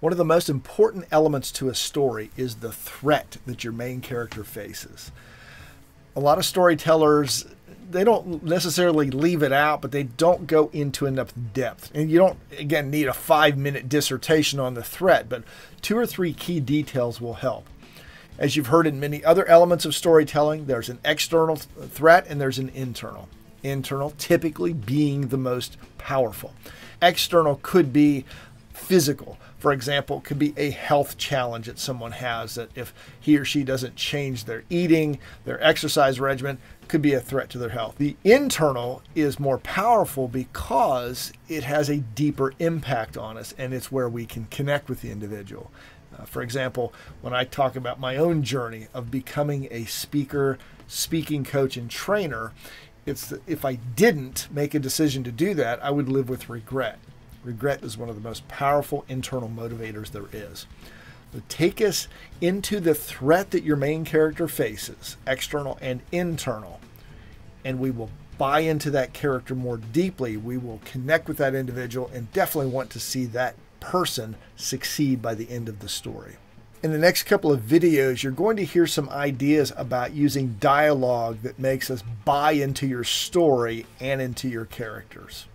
One of the most important elements to a story is the threat that your main character faces. A lot of storytellers, they don't necessarily leave it out, but they don't go into enough depth. And you don't, again, need a 5-minute dissertation on the threat, but 2 or 3 key details will help. As you've heard in many other elements of storytelling, there's an external threat and there's an internal. Internal typically being the most powerful. External could be physical. For example, it could be a health challenge that someone has, that if he or she doesn't change their eating, their exercise regimen, could be a threat to their health. The internal is more powerful because it has a deeper impact on us, and it's where we can connect with the individual. For example, when I talk about my own journey of becoming a speaker, speaking coach, and trainer, it's that if I didn't make a decision to do that, I would live with regret. Regret is one of the most powerful internal motivators there is. So take us into the threat that your main character faces, external and internal, and we will buy into that character more deeply. We will connect with that individual and definitely want to see that person succeed by the end of the story. In the next couple of videos, you're going to hear some ideas about using dialogue that makes us buy into your story and into your characters.